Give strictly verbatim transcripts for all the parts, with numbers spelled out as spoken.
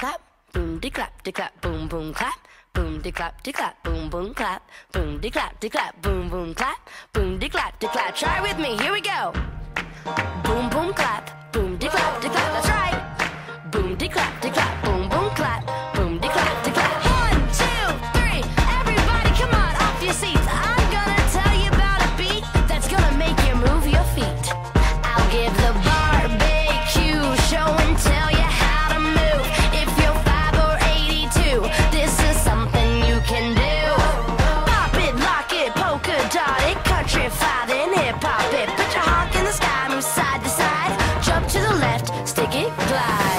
clap, boom de clap de clap, boom boom clap, boom de clap de clap, boom boom clap, boom de clap de clap, boom boom clap, boom de clap de clap. Try with me, here we go. Boom boom clap, boom de clap de clap. That's right. Boom de clap de clap, boom boom clap, boom de clap de clap. One, two, three. Everybody, come on, off your seats. I'm gonna tell you about a beat that's gonna make you move your feet. I'll give the barbecue show and tell you how to move. If you're five or eighty-two, this is something you can do. Pop it, lock it, polka dot it, countrify then hip hop it. Put your honk in the sky, move side to side, jump to the left, stick it, glide.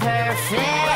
Perfect.